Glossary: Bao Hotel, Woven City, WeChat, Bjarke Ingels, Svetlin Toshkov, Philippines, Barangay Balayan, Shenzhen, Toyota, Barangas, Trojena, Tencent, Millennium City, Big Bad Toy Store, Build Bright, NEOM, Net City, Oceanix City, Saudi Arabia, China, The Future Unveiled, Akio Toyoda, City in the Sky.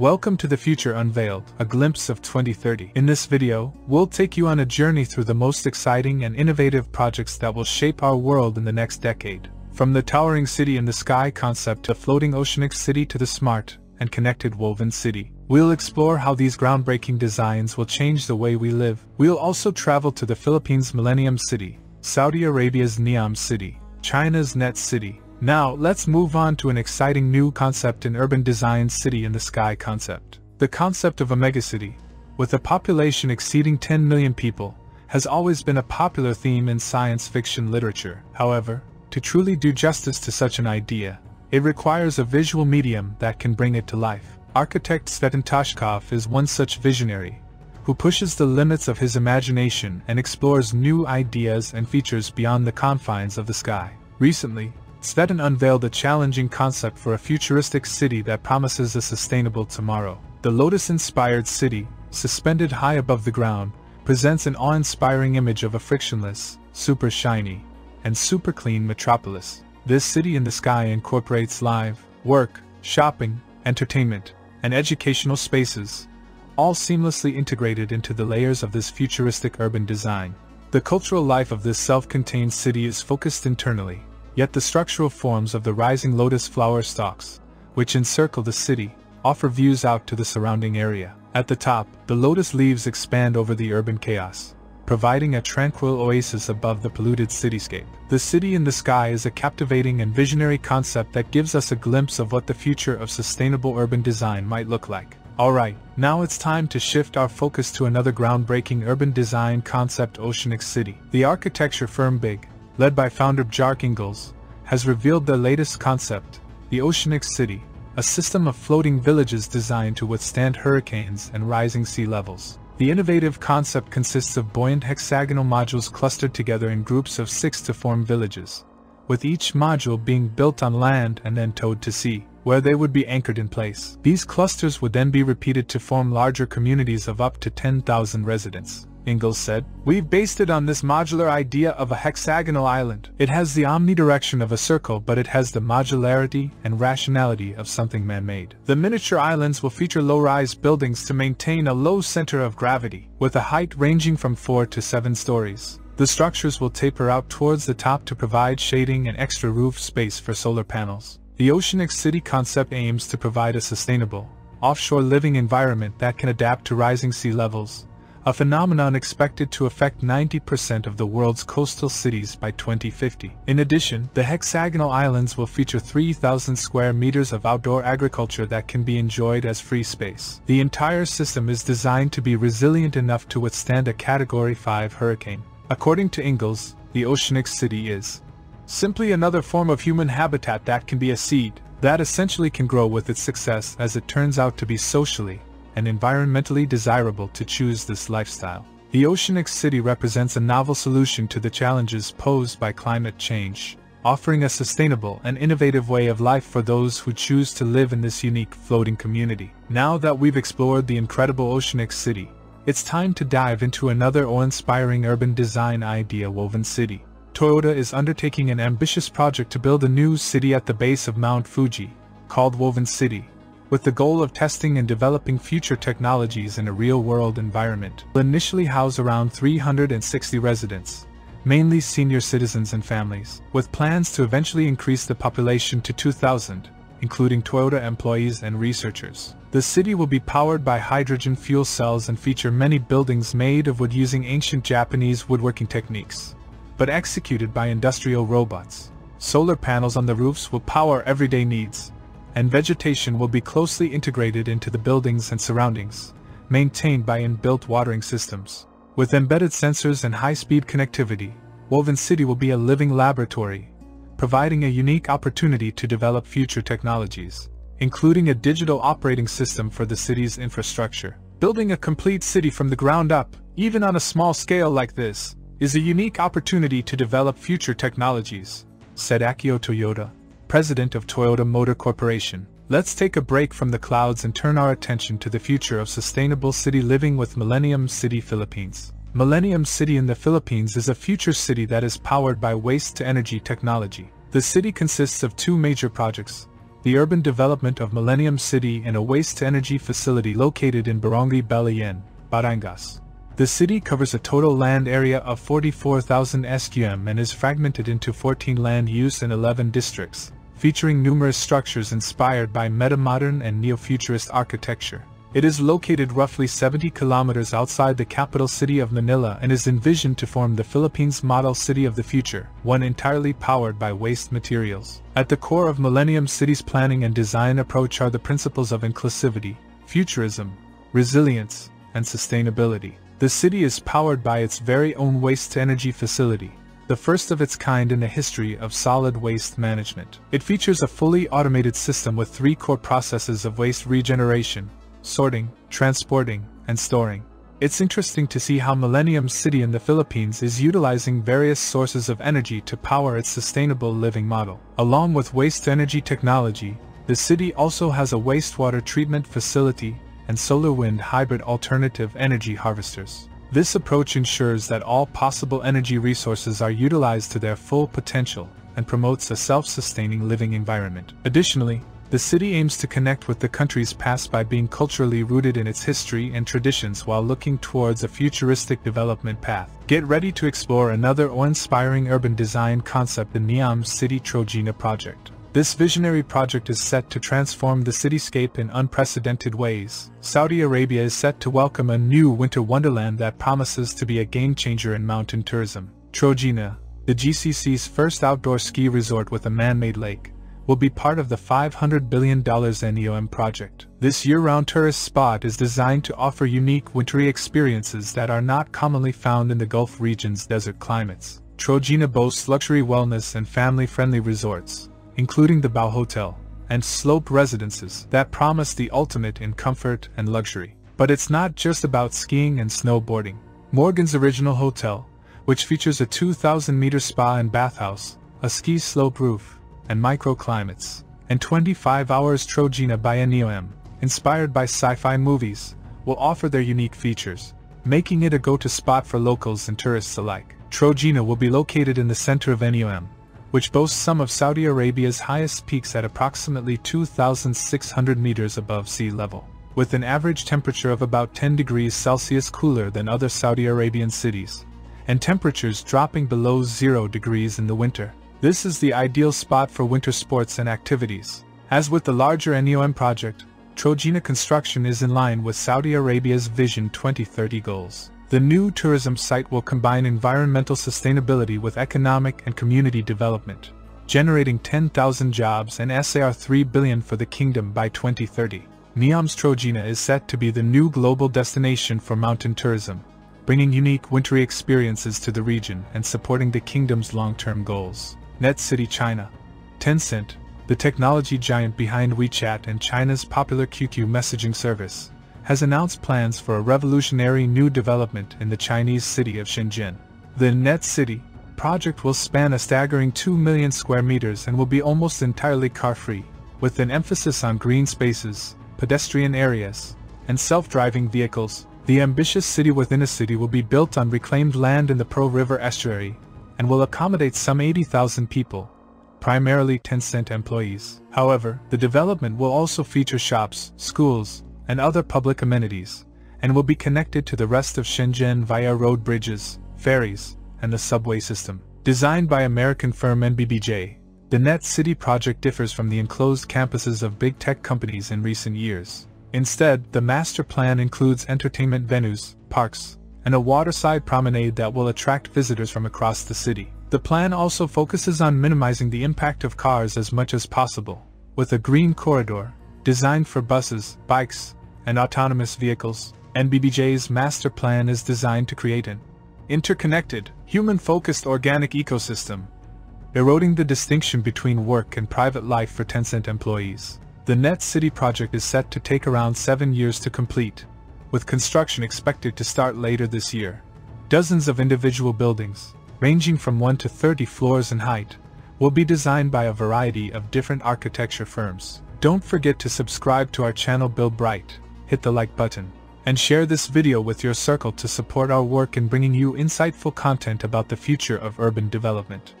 Welcome to The Future Unveiled, a glimpse of 2030. In this video, we'll take you on a journey through the most exciting and innovative projects that will shape our world in the next decade. From the towering City in the Sky concept to floating Oceanix City to the smart and connected Woven City, we'll explore how these groundbreaking designs will change the way we live. We'll also travel to the Philippines' Millennium City, Saudi Arabia's NEOM City, China's Net City. Now, let's move on to an exciting new concept in urban design, City in the Sky concept. The concept of a megacity, with a population exceeding 10 million people, has always been a popular theme in science fiction literature. However, to truly do justice to such an idea, it requires a visual medium that can bring it to life. Architect Svetlin Toshkov is one such visionary, who pushes the limits of his imagination and explores new ideas and features beyond the confines of the sky. Recently, Svetlin unveiled a challenging concept for a futuristic city that promises a sustainable tomorrow. The lotus-inspired city, suspended high above the ground, presents an awe-inspiring image of a frictionless, super shiny, and super clean metropolis. This City in the Sky incorporates live, work, shopping, entertainment, and educational spaces, all seamlessly integrated into the layers of this futuristic urban design. The cultural life of this self-contained city is focused internally, yet the structural forms of the rising lotus flower stalks, which encircle the city, offer views out to the surrounding area. At the top, the lotus leaves expand over the urban chaos, providing a tranquil oasis above the polluted cityscape. The City in the Sky is a captivating and visionary concept that gives us a glimpse of what the future of sustainable urban design might look like. Alright, now it's time to shift our focus to another groundbreaking urban design concept, Oceanix City. The architecture firm Big, led by founder Bjarke Ingels, has revealed their latest concept, the Oceanix City, a system of floating villages designed to withstand hurricanes and rising sea levels. The innovative concept consists of buoyant hexagonal modules clustered together in groups of 6 to form villages, with each module being built on land and then towed to sea, where they would be anchored in place. These clusters would then be repeated to form larger communities of up to 10,000 residents. Ingels said, "We've based it on this modular idea of a hexagonal island. It has the omnidirection of a circle, but it has the modularity and rationality of something man-made. The miniature islands will feature low-rise buildings to maintain a low center of gravity, with a height ranging from 4 to 7 stories. The structures will taper out towards the top to provide shading and extra roof space for solar panels." The Oceanix City concept aims to provide a sustainable, offshore living environment that can adapt to rising sea levels, a phenomenon expected to affect 90% of the world's coastal cities by 2050. In addition, the hexagonal islands will feature 3,000 square meters of outdoor agriculture that can be enjoyed as free space. The entire system is designed to be resilient enough to withstand a Category 5 hurricane. According to Ingels, the Oceanix City is simply another form of human habitat that can be a seed, that essentially can grow with its success as it turns out to be socially and environmentally desirable to choose this lifestyle. The Oceanix City represents a novel solution to the challenges posed by climate change, offering a sustainable and innovative way of life for those who choose to live in this unique floating community. Now that we've explored the incredible Oceanix City, it's time to dive into another awe-inspiring urban design idea, Woven City. Toyota is undertaking an ambitious project to build a new city at the base of Mount Fuji, called Woven City, with the goal of testing and developing future technologies in a real-world environment. It will initially house around 360 residents, mainly senior citizens and families, with plans to eventually increase the population to 2,000, including Toyota employees and researchers. The city will be powered by hydrogen fuel cells and feature many buildings made of wood using ancient Japanese woodworking techniques, but executed by industrial robots. Solar panels on the roofs will power everyday needs, and vegetation will be closely integrated into the buildings and surroundings, maintained by inbuilt watering systems. With embedded sensors and high-speed connectivity, Woven City will be a living laboratory, providing a unique opportunity to develop future technologies, including a digital operating system for the city's infrastructure. Building a complete city from the ground up, even on a small scale like this, is a unique opportunity to develop future technologies, said Akio Toyoda, president of Toyota Motor Corporation. Let's take a break from the clouds and turn our attention to the future of sustainable city living with Millennium City, Philippines. Millennium City in the Philippines is a future city that is powered by waste-to-energy technology. The city consists of two major projects, the urban development of Millennium City and a waste-to-energy facility located in Barangay Balayan, Barangas. The city covers a total land area of 44,000 sqm and is fragmented into 14 land use and 11 districts, featuring numerous structures inspired by metamodern and neo-futurist architecture. It is located roughly 70 kilometers outside the capital city of Manila and is envisioned to form the Philippines' model city of the future, one entirely powered by waste materials. At the core of Millennium City's planning and design approach are the principles of inclusivity, futurism, resilience, and sustainability. The city is powered by its very own waste-to-energy facility, the first of its kind in the history of solid waste management. It features a fully automated system with three core processes of waste regeneration, sorting, transporting, and storing. It's interesting to see how Millennium City in the Philippines is utilizing various sources of energy to power its sustainable living model. Along with waste-to-energy technology, the city also has a wastewater treatment facility and solar-wind hybrid alternative energy harvesters. This approach ensures that all possible energy resources are utilized to their full potential and promotes a self-sustaining living environment. Additionally, the city aims to connect with the country's past by being culturally rooted in its history and traditions while looking towards a futuristic development path. Get ready to explore another awe-inspiring urban design concept, the NEOM City Trojena project. This visionary project is set to transform the cityscape in unprecedented ways. Saudi Arabia is set to welcome a new winter wonderland that promises to be a game-changer in mountain tourism. Trojena, the GCC's first outdoor ski resort with a man-made lake, will be part of the $500 billion NEOM project. This year-round tourist spot is designed to offer unique wintry experiences that are not commonly found in the Gulf region's desert climates. Trojena boasts luxury wellness and family-friendly resorts, including the Bao Hotel and slope residences that promise the ultimate in comfort and luxury. But it's not just about skiing and snowboarding. Morgan's Original Hotel, which features a 2,000-meter spa and bathhouse, a ski slope roof, and microclimates, and 25 hours Trojena by NEOM, inspired by sci-fi movies, will offer their unique features, making it a go-to spot for locals and tourists alike. Trojena will be located in the center of NEOM, which boasts some of Saudi Arabia's highest peaks at approximately 2,600 meters above sea level, with an average temperature of about 10 degrees Celsius cooler than other Saudi Arabian cities, and temperatures dropping below 0 degrees in the winter. This is the ideal spot for winter sports and activities. As with the larger NEOM project, Trojena construction is in line with Saudi Arabia's Vision 2030 goals. The new tourism site will combine environmental sustainability with economic and community development, generating 10,000 jobs and SAR 3 billion for the kingdom by 2030. NEOM's Trojena is set to be the new global destination for mountain tourism, bringing unique wintry experiences to the region and supporting the kingdom's long-term goals. Net City China. Tencent, the technology giant behind WeChat and China's popular QQ messaging service, has announced plans for a revolutionary new development in the Chinese city of Shenzhen. The Net City project will span a staggering 2 million square meters and will be almost entirely car-free, with an emphasis on green spaces, pedestrian areas, and self-driving vehicles. The ambitious city within a city will be built on reclaimed land in the Pearl River estuary, and will accommodate some 80,000 people, primarily Tencent employees. However, the development will also feature shops, schools, and other public amenities, and will be connected to the rest of Shenzhen via road bridges, ferries, and the subway system. Designed by American firm NBBJ, the Net City project differs from the enclosed campuses of big tech companies in recent years. Instead, the master plan includes entertainment venues, parks, and a waterside promenade that will attract visitors from across the city. The plan also focuses on minimizing the impact of cars as much as possible, with a green corridor designed for buses, bikes, and autonomous vehicles. NBBJ's master plan is designed to create an interconnected, human-focused organic ecosystem, eroding the distinction between work and private life for Tencent employees. The Net City project is set to take around 7 years to complete, with construction expected to start later this year. Dozens of individual buildings, ranging from 1 to 30 floors in height, will be designed by a variety of different architecture firms. Don't forget to subscribe to our channel Build Bright, hit the like button, and share this video with your circle to support our work in bringing you insightful content about the future of urban development.